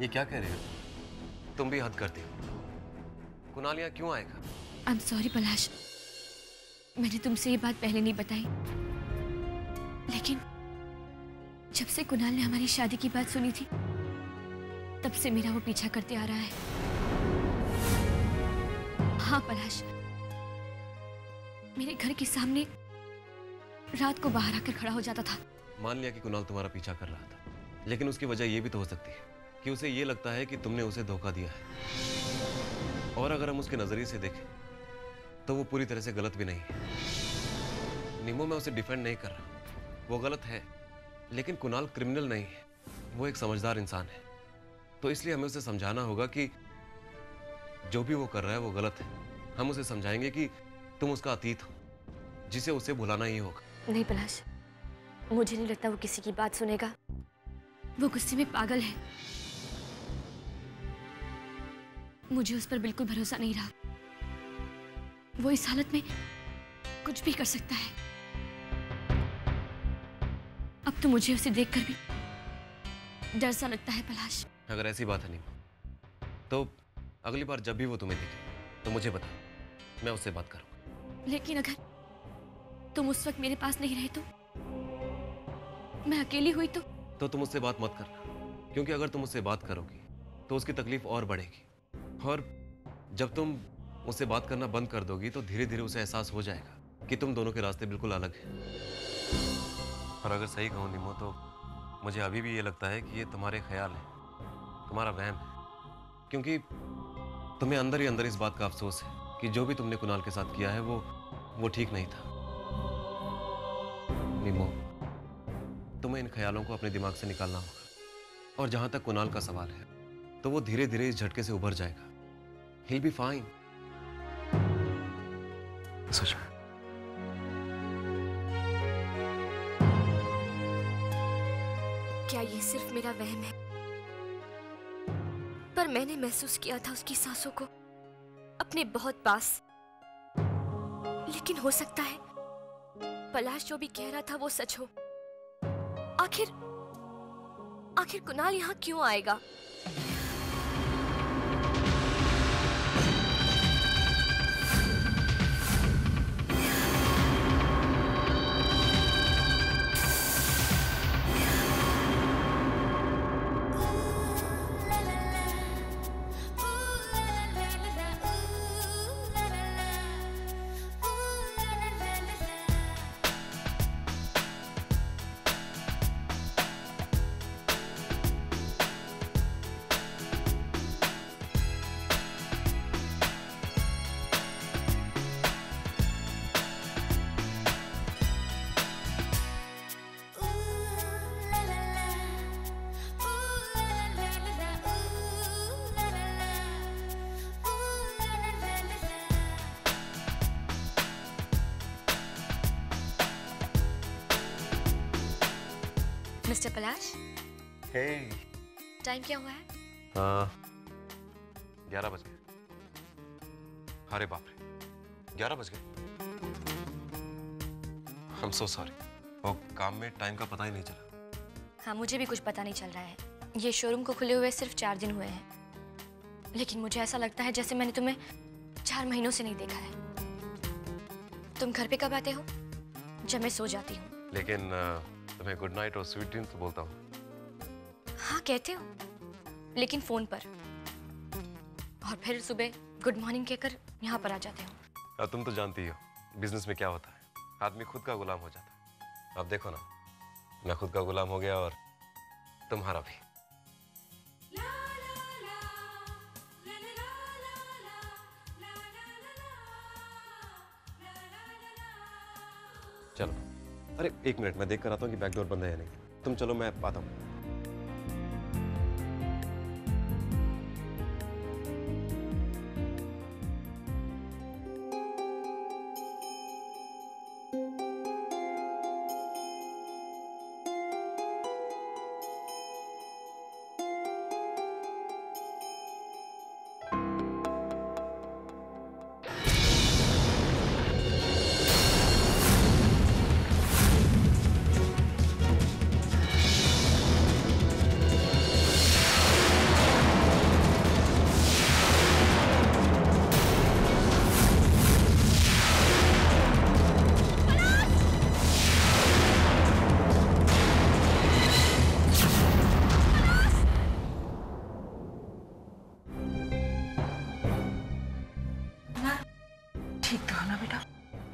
ये क्या कह रहे हो? तुम भी हद करती हो। कुणाल यहाँ क्यों आएगा? आई एम सॉरी पलाश, मैंने तुमसे ये बात पहले नहीं बताई, लेकिन जब से कुणाल ने हमारी शादी की बात सुनी थी तब से मेरा वो पीछा करते आ रहा है। हाँ पलाश, मेरे घर के सामने रात को बाहर आकर खड़ा हो जाता था। मान लिया कि कुणाल तुम्हारा पीछा कर रहा था, लेकिन उसकी वजह यह भी तो हो सकती है कि उसे ये लगता है कि तुमने उसे धोखा दिया है, और अगर हम उसके नजरिए से देखें तो वो पूरी तरह से गलत भी नहीं है। निमो, मैं उसे डिफेंड नहीं कर रहा, वो गलत है, लेकिन कुणाल क्रिमिनल नहीं है, वो एक समझदार इंसान है, तो इसलिए हमें उसे समझाना होगा कि जो भी वो कर रहा है वो गलत है। हम उसे समझाएंगे कि तुम उसका अतीत हो जिसे उसे भुलाना ही होगा। नहीं पलाश, मुझे नहीं लगता वो किसी की बात सुनेगा, वो गुस्से में पागल है, मुझे उस पर बिल्कुल भरोसा नहीं रहा, वो इस हालत में कुछ भी कर सकता है। अब तो मुझे उसे देखकर भी डर सा लगता है पलाश। अगर ऐसी बात है नहीं तो अगली बार जब भी वो तुम्हें देखे तो मुझे बता, मैं उससे बात करूंगा। लेकिन अगर तुम उस वक्त मेरे पास नहीं रहे तो मैं अकेली हुई तो तुम उससे बात मत करना, क्योंकि अगर तुम उससे बात करोगी तो उसकी तकलीफ और बढ़ेगी, और जब तुम उससे बात करना बंद कर दोगी तो धीरे धीरे उसे एहसास हो जाएगा कि तुम दोनों के रास्ते बिल्कुल अलग हैं। और अगर सही कहूँ निमो, तो मुझे अभी भी ये लगता है कि ये तुम्हारे ख्याल है, तुम्हारा वहम है, क्योंकि तुम्हें अंदर ही अंदर इस बात का अफसोस है कि जो भी तुमने कुणाल के साथ किया है वो ठीक नहीं था। निमो, तुम्हें इन ख्यालों को अपने दिमाग से निकालना होगा, और जहां तक कुणाल का सवाल है तो वो धीरे धीरे इस झटके से उभर जाएगा। He will be fine. सच में क्या ये सिर्फ मेरा वहम है? पर मैंने महसूस किया था उसकी सांसों को अपने बहुत पास, लेकिन हो सकता है पलाश जो भी कह रहा था वो सच हो। आखिर कुणाल यहाँ क्यों आएगा? मिस्टर पलाश, hey. टाइम क्या हुआ है? 11 बज गए। अरे बाप रे, 11 बज गए। I'm so sorry, वो काम में टाइम का पता ही नहीं चला। हाँ, मुझे भी कुछ पता नहीं चल रहा है। ये शोरूम को खुले हुए सिर्फ 4 दिन हुए हैं, लेकिन मुझे ऐसा लगता है जैसे मैंने तुम्हें 4 महीनों से नहीं देखा है। तुम घर पे कब आते हो? जब मैं सो जाती हूँ। लेकिन तुम्हें गुड नाइट और स्वीट ड्रीम्स बोलता हूँ। हाँ कहते हो, लेकिन फोन पर, और फिर सुबह गुड मॉर्निंग कहकर यहाँ पर आ जाते हो। तुम तो जानती हो बिजनेस में क्या होता है, आदमी खुद का गुलाम हो जाता है। अब देखो ना, मैं खुद का गुलाम हो गया और तुम्हारा भी। चलो, अरे 1 मिनट, मैं देख कर आता हूँ कि बैकडोर बंद है या नहीं। तुम चलो, मैं आता हूँ।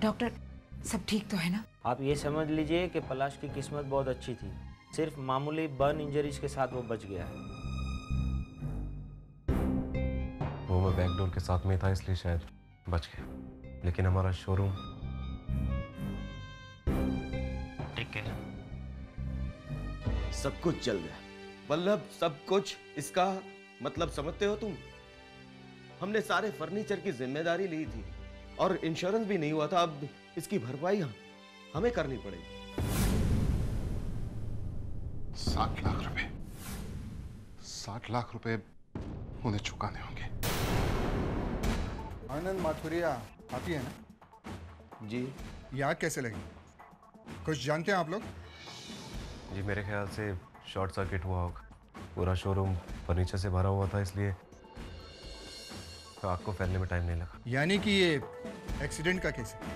डॉक्टर सब ठीक तो है ना? आप ये समझ लीजिए कि पलाश की किस्मत बहुत अच्छी थी, सिर्फ मामूली बर्न इंजरीज के साथ वो बच गया है। वो बैकडोर के साथ में था इसलिए शायद बच गया, लेकिन हमारा शोरूम ठीक है, सब कुछ चल गया। बल्लभ सब कुछ, इसका मतलब समझते हो तुम? हमने सारे फर्नीचर की जिम्मेदारी ली थी और इंश्योरेंस भी नहीं हुआ था, अब इसकी भरपाई हमें करनी पड़ेगी। 60 लाख रुपए, 60 लाख रुपए उन्हें चुकाने होंगे। आनंद माथुरिया आती है ना? जी। यहाँ कैसे लगी, कुछ जानते हैं आप लोग? जी मेरे ख्याल से शॉर्ट सर्किट हुआ होगा, पूरा शोरूम फर्नीचर से भरा हुआ था इसलिए आग को फैलने में टाइम नहीं लगा। यानी कि ये एक्सीडेंट का केस है?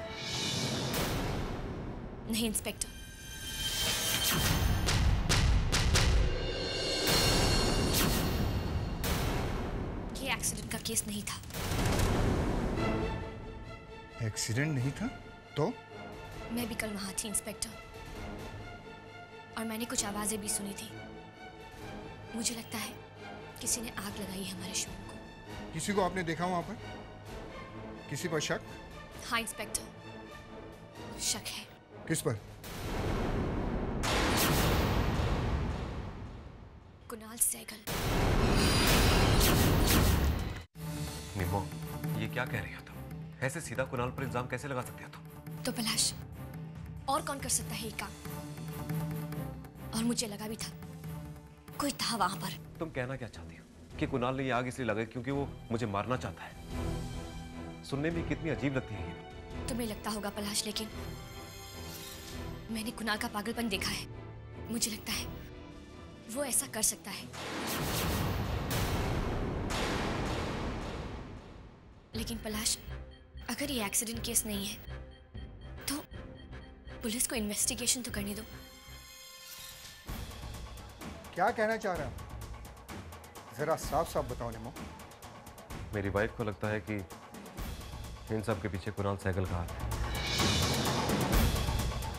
नहीं इंस्पेक्टर, ये एक्सीडेंट का केस नहीं था। एक्सीडेंट नहीं था तो? मैं भी कल वहां थी इंस्पेक्टर, और मैंने कुछ आवाजें भी सुनी थी। मुझे लगता है किसी ने आग लगाई है हमारे शोरूम को। किसी को आपने देखा वहां पर? किसी पर शक? हाँ इंस्पेक्टर, शक है। किस पर? कुणाल सैगल। निमो, ये क्या कह रही हो तुम? ऐसे सीधा कुणाल पर इल्जाम कैसे लगा सकते हो तुम? तो पलाश, और कौन कर सकता है ये काम? और मुझे लगा भी था कोई था वहां पर। तुम कहना क्या चाहती हो कि कुणाल ने आग इसलिए लगाई क्योंकि वो मुझे मारना चाहता है? सुनने में कितनी अजीब लगती है ये। तुम्हें लगता होगा पलाश, लेकिन मैंने कुणाल का पागलपन देखा है। मुझे लगता है वो ऐसा कर सकता है, लेकिन पलाश अगर ये एक्सीडेंट केस नहीं है तो पुलिस को इन्वेस्टिगेशन तो करने दो। क्या कहना चाह रहा है जरा साफ साफ बताओ निमो। मेरी वाइफ को लगता है कि इन सब के पीछे कुणाल सैगल का हाथ है,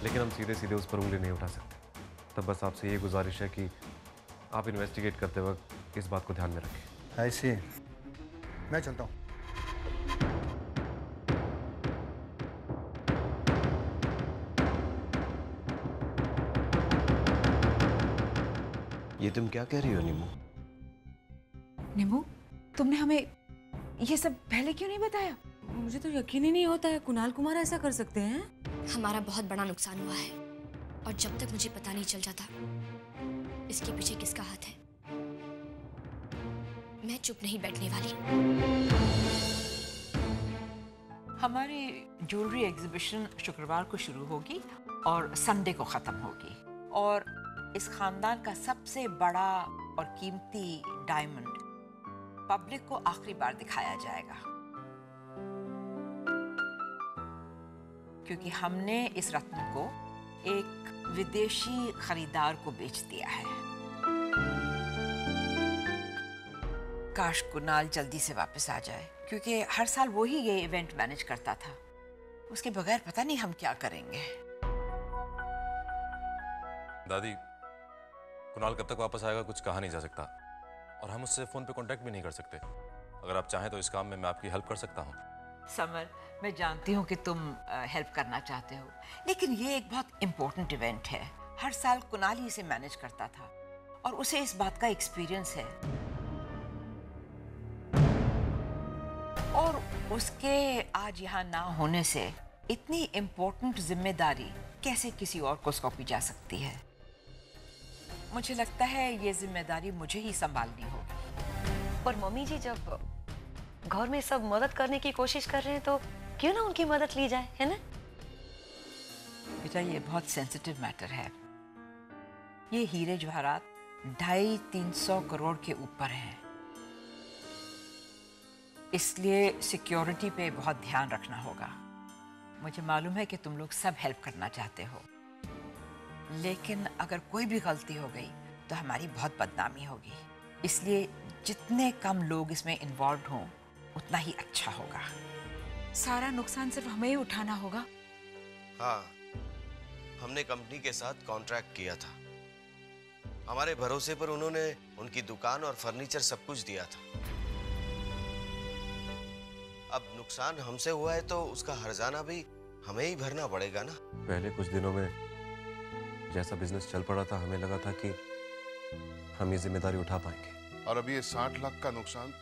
लेकिन हम सीधे सीधे उस पर उंगली नहीं उठा सकते। तब बस आपसे ये गुजारिश है कि आप इन्वेस्टिगेट करते वक्त इस बात को ध्यान में रखें। ऐसे मैं चलता हूँ। ये तुम क्या कह रही हो निमो? निमो, तुमने हमें ये सब पहले क्यों नहीं बताया? मुझे तो यकीन ही नहीं होता है कुणाल कुमार ऐसा कर सकते हैं। हमारा बहुत बड़ा नुकसान हुआ है, और जब तक मुझे पता नहीं चल जाता इसके पीछे किसका हाथ है, मैं चुप नहीं बैठने वाली। हमारी ज्वेलरी एग्जीबिशन शुक्रवार को शुरू होगी और संडे को खत्म होगी, और इस खानदान का सबसे बड़ा और कीमती डायमंड पब्लिक को आखिरी बार दिखाया जाएगा, क्योंकि हमने इस रत्न को एक विदेशी खरीदार को बेच दिया है। काश कुणाल जल्दी से वापस आ जाए, क्योंकि हर साल वो ही ये इवेंट मैनेज करता था। उसके बगैर पता नहीं हम क्या करेंगे। दादी, कुणाल कब तक वापस आएगा कुछ कहा नहीं जा सकता, और हम उससे फोन पे कांटेक्ट भी नहीं कर सकते। अगर आप चाहें तो इस काम में मैं आपकी हेल्प कर सकता हूँ। समर, मैं जानती हूँ कि तुम हेल्प करना चाहते हो, लेकिन ये एक बहुत इम्पोर्टेंट इवेंट है। हर साल कुणाल ही इसे मैनेज करता था और उसे इस बात का एक्सपीरियंस है, और उसके आज यहाँ ना होने से इतनी इम्पोर्टेंट जिम्मेदारी कैसे किसी और को सौंपी जा सकती है? मुझे लगता है ये जिम्मेदारी मुझे ही संभालनी होगी। पर मम्मी जी, जब घर में सब मदद करने की कोशिश कर रहे हैं तो क्यों ना उनकी मदद ली जाए, है ना? बेटा, ये बहुत सेंसिटिव मैटर है। ये हीरे जवाहरात 250-300 करोड़ के ऊपर हैं, इसलिए सिक्योरिटी पे बहुत ध्यान रखना होगा। मुझे मालूम है कि तुम लोग सब हेल्प करना चाहते हो, लेकिन अगर कोई भी गलती हो गई तो हमारी बहुत बदनामी होगी, इसलिए जितने कम लोग इसमें इन्वॉल्व हों उतना ही अच्छा होगा। सारा नुकसान सिर्फ हमें ही उठाना होगा। हाँ, हमने कंपनी के साथ कॉन्ट्रैक्ट किया था। हमारे भरोसे पर उन्होंने उनकी दुकान और फर्नीचर सब कुछ दिया था। अब नुकसान हमसे हुआ है तो उसका हर्जाना भी हमें ही भरना पड़ेगा ना। पहले कुछ दिनों में जैसा बिजनेस चल पड़ा था, हमें लगा था कि हम ये जिम्मेदारी उठा पाएंगे, और अभी ये 60 लाख का नुकसान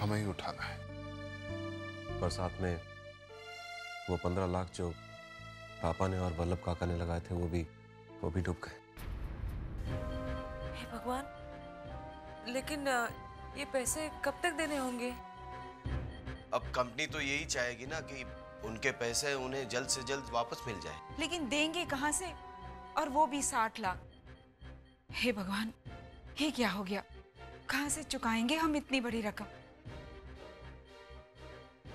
हमें ही उठाना है। पर साथ में वो 15 लाख जो पापा ने और बल्लभ काका ने लगाए थे, वो भी डूब गए। हे भगवान, लेकिन ये पैसे कब तक देने होंगे? अब कंपनी तो यही चाहेगी ना कि उनके पैसे उन्हें जल्द से जल्द वापस मिल जाए। लेकिन देंगे कहाँ से, और वो भी 60 लाख। हे भगवान, ये क्या हो गया? कहाँ से चुकाएंगे हम इतनी बड़ी रकम?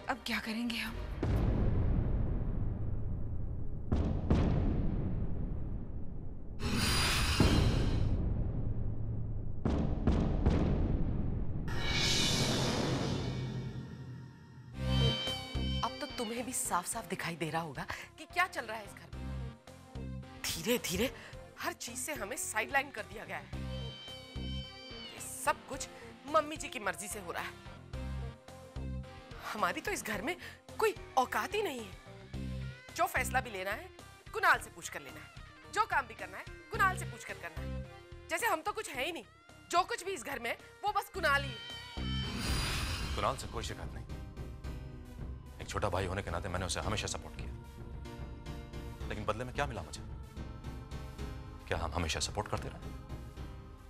अब क्या करेंगे हम? अब तो तुम्हें भी साफ साफ दिखाई दे रहा होगा कि क्या चल रहा है इस घर में। धीरे धीरे हर चीज से हमें साइडलाइन कर दिया गया है। ये सब कुछ मम्मी जी की मर्जी से हो रहा है। हमारी तो इस घर में कोई औकात ही नहीं है। जो फैसला भी लेना है कुणाल से पूछ कर लेना है, जो काम भी करना है कुणाल से पूछ कर करना है। जैसे हम तो कुछ है ही नहीं। जो कुछ भी इस घर में वो बस कुणाल ही है। कुणाल से कोई शिकायत नहीं। एक छोटा भाई होने के नाते मैंने उसे हमेशा सपोर्ट किया, लेकिन बदले में क्या मिला मुझे? क्या हम हमेशा सपोर्ट करते रहे?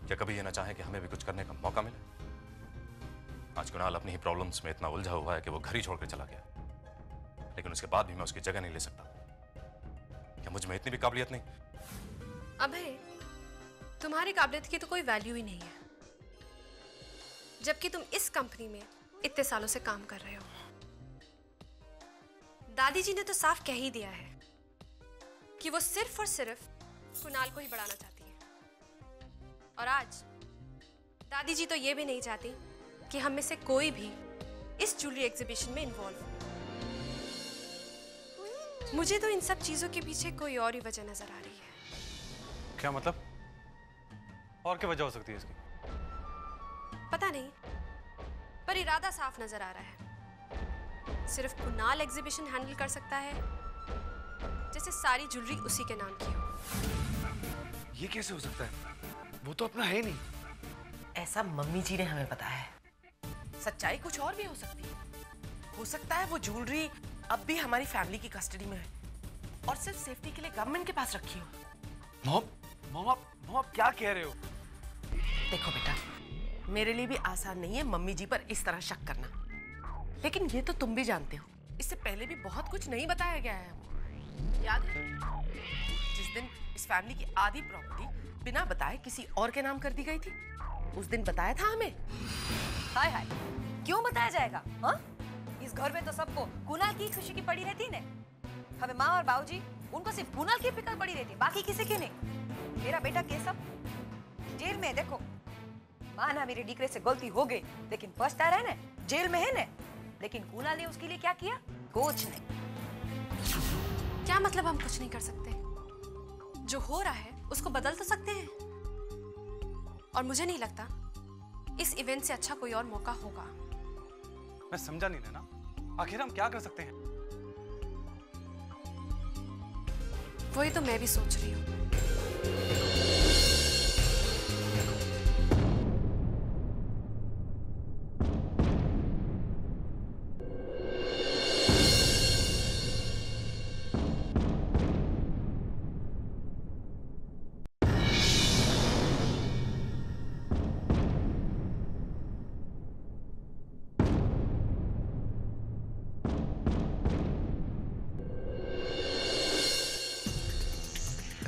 क्या कभी ये ना चाहे कि हमें भी कुछ करने का मौका मिले? आज कुणाल अपनी ही प्रॉब्लम्स में इतना उलझा हुआ है कि वो घर ही छोड़कर चला गया, लेकिन उसके बाद भी मैं उसकी जगह नहीं ले सकता। क्या मुझ में इतनी भी काबिलियत नहीं? अबे, तुम्हारी काबिलियत की तो कोई वैल्यू ही नहीं है, जबकि तुम इस कंपनी में इतने सालों से काम कर रहे हो। दादी जी ने तो साफ कह ही दिया है कि वो सिर्फ और सिर्फ कुणाल को ही बढ़ाना चाहती है, और आज दादी जी तो ये भी नहीं चाहती कि हम में से कोई भी इस ज्वेलरी एग्जीबिशन में इन्वॉल्व हो। मुझे तो इन सब चीजों के पीछे कोई और ही वजह नजर आ रही है। क्या मतलब? और क्या वजह हो सकती है इसकी? पता नहीं, पर इरादा साफ नजर आ रहा है। सिर्फ कुणाल एग्जीबिशन हैंडल कर सकता है, जैसे सारी ज्वेलरी उसी के नाम की हो। ये कैसे हो सकता है? वो तो अपना है नहीं, ऐसा मम्मी जी ने हमें बताया है। सच्चाई कुछ और भी हो सकती है। हो सकता है वो ज्वेलरी अब भी हमारी फैमिली की कस्टडी में है और सिर्फ सेफ्टी के लिए गवर्नमेंट के पास रखी हो। मॉम, आप क्या कह रहे हो? देखो बेटा, मेरे लिए भी आसान नहीं है मम्मी जी पर इस तरह शक करना, लेकिन ये तो तुम भी जानते हो, इससे पहले भी बहुत कुछ नहीं बताया गया है। याद है जिस दिन इस फैमिली की आधी प्रॉपर्टी बिना बताए किसी और के नाम कर दी गई थी? उस दिन बताया था हमें? हाय हाय, क्यों बताया जाएगा? हाँ, इस घर में तो सबको कुणाल की खुशी की पड़ी रहती ने। हमें माँ और बाबूजी, उनको सिर्फ कुणाल की फिक्र पड़ी रहती, बाकी किसी की नहीं। मेरा बेटा के सब जेल में है, देखो। माँ ना मेरे डीकरे से गलती हो गई, लेकिन पछता रहा है ना, जेल में है ना। लेकिन कुणाल ने उसके लिए क्या किया? कुछ नहीं। क्या मतलब हम कुछ नहीं कर सकते? जो हो रहा है उसको बदल तो सकते हैं, और मुझे नहीं लगता इस इवेंट से अच्छा कोई और मौका होगा। मैं समझा नहीं ना, आखिर हम क्या कर सकते हैं? वही तो मैं भी सोच रही हूँ।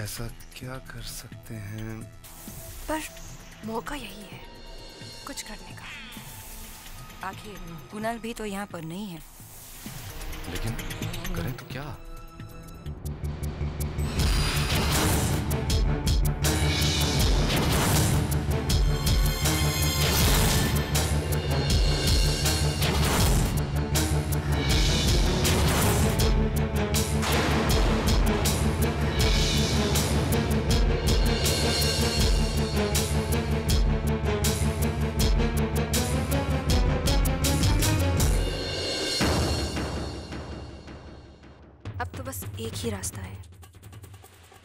ऐसा क्या कर सकते हैं? पर मौका यही है कुछ करने का। आखिर कुणाल भी तो यहाँ पर नहीं है, लेकिन करें तो क्या? एक ही रास्ता है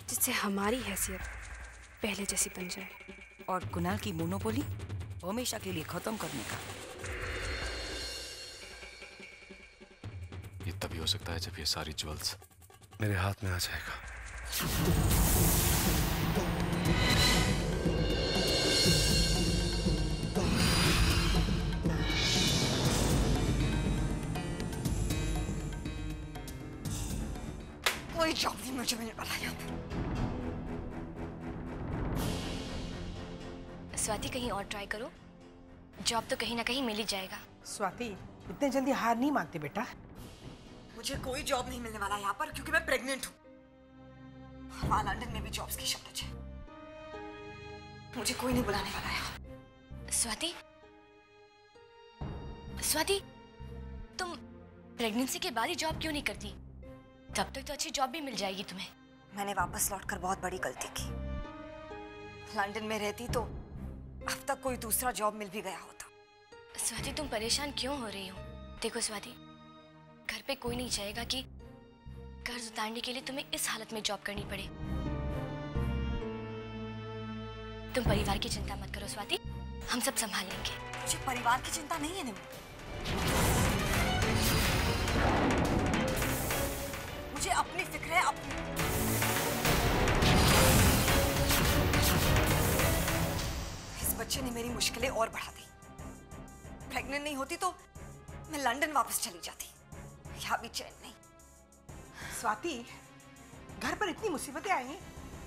जिससे हमारी हैसियत पहले जैसी बन जाए और कुणाल की मोनोपोली हमेशा के लिए खत्म करने का। ये तभी हो सकता है जब ये सारी ज्वेल्स मेरे हाथ में आ जाएगा। जल्दी मुझे बताया। स्वाति कहीं और ट्राई करो, जॉब तो कहीं ना कहीं मिल ही जाएगा। स्वाति इतने जल्दी हार नहीं मानती बेटा। मुझे कोई जॉब नहीं मिलने वाला यहाँ पर क्योंकि मैं प्रेग्नेंट हूँ। वहाँ लंदन में भी जॉब्स की शॉर्टेज है। मुझे कोई नहीं बुलाने वाला है। स्वाति, स्वाति तुम प्रेगनेंसी के बाद ही जॉब क्यों नहीं करती? तब तक तो अच्छी जॉब भी मिल जाएगी तुम्हें। मैंने वापस लौटकर बहुत बड़ी गलती की। लंदन में रहती तो अब तक कोई दूसरा जॉब मिल भी गया होता। स्वाति तुम परेशान क्यों हो रही हो? देखो स्वाति, घर पे कोई नहीं चाहेगा कि कर्ज उतारने के लिए तुम्हें इस हालत में जॉब करनी पड़े। तुम परिवार की चिंता मत करो स्वाति, हम सब संभाल लेंगे। मुझे परिवार की चिंता नहीं है निम्बू, मुझे अपनी फिक्र है। इस बच्चे ने मेरी मुश्किलें और बढ़ा दी। प्रेग्नेंट नहीं होती तो मैं लंदन वापस चली जाती, यहाँ भी चैन नहीं। स्वाति, घर पर इतनी मुसीबतें आई हैं,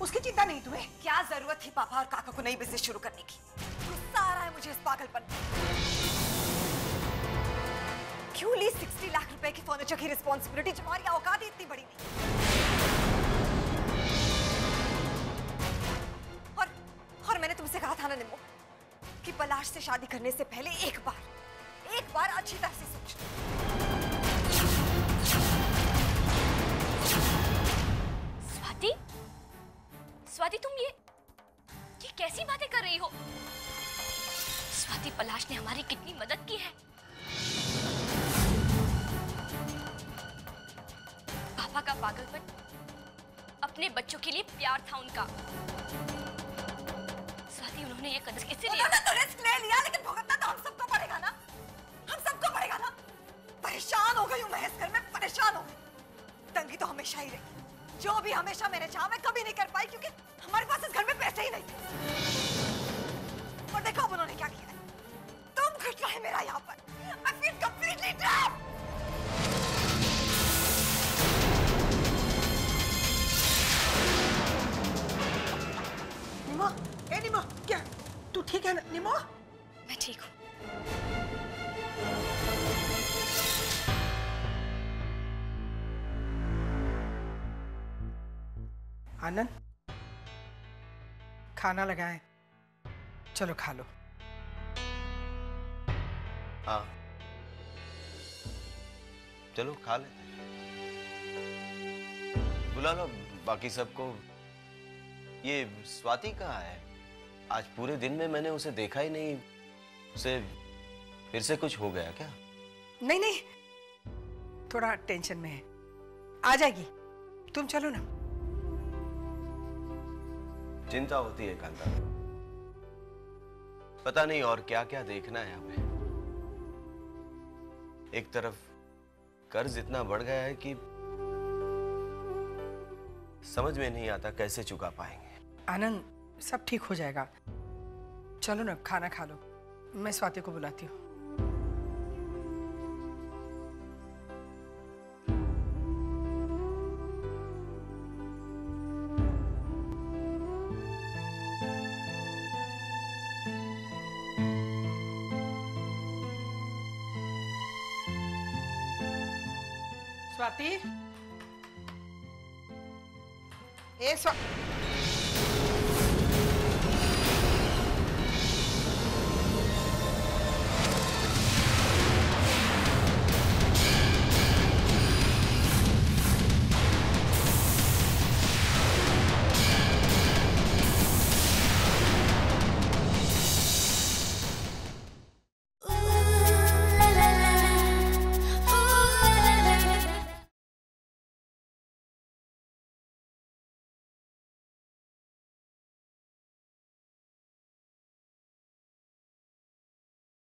उसकी चिंता नहीं तुम्हें? क्या जरूरत थी पापा और काका को नई बिजनेस शुरू करने की? गुस्सा आ रहा है मुझे इस पागलपन पर। क्यों ली 60 लाख रुपए की फर्नीचर की रिस्पॉन्सिबिलिटी? तुम्हारी औकात ही इतनी बड़ी नहीं। और मैंने तुमसे कहा था ना निम्बू कि पलाश से शादी करने से पहले एक बार अच्छी तरह से सोच लो। स्वाति, स्वाति तुम ये कैसी बातें कर रही हो? स्वाति पलाश ने हमारी कितनी मदद की है। पापा का पागलपन अपने बच्चों के लिए प्यार था उनका। स्वाति उन्होंने ये कदम इसीलिए तो रिस्क ले लिया, लेकिन भुगतना तो हम सबको पड़ेगा ना। परेशान हो गई हूँ मैं, इस घर में परेशान हो गई। तंगी तो हमेशा ही रही, जो भी हमेशा मैंने चाहा मैं कभी नहीं कर पाई क्योंकि हमारे पास इस घर में पैसे ही नहीं थे। और देखो अब उन्होंने क्या किया, तुम घटना है मेरा यहाँ पर। I feel completely trapped। निमो, क्या तू ठीक है ना? निमो मैं ठीक हूँ। आनंद, खाना लगाए, चलो खा लो। हाँ चलो खा लेते हैं। बुला लो बाकी सबको। ये स्वाति कहाँ है? आज पूरे दिन में मैंने उसे देखा ही नहीं। उसे फिर से कुछ हो गया क्या? नहीं, थोड़ा टेंशन में है, आ जाएगी। तुम चलो ना। चिंता होती है कांता, पता नहीं और क्या क्या देखना है हमें। एक तरफ कर्ज इतना बढ़ गया है कि समझ में नहीं आता कैसे चुका पाएंगे। आनंद सब ठीक हो जाएगा, चलो ना खाना खा लो। मैं स्वाति को बुलाती हूँ। स्वाति, ए स्वाति।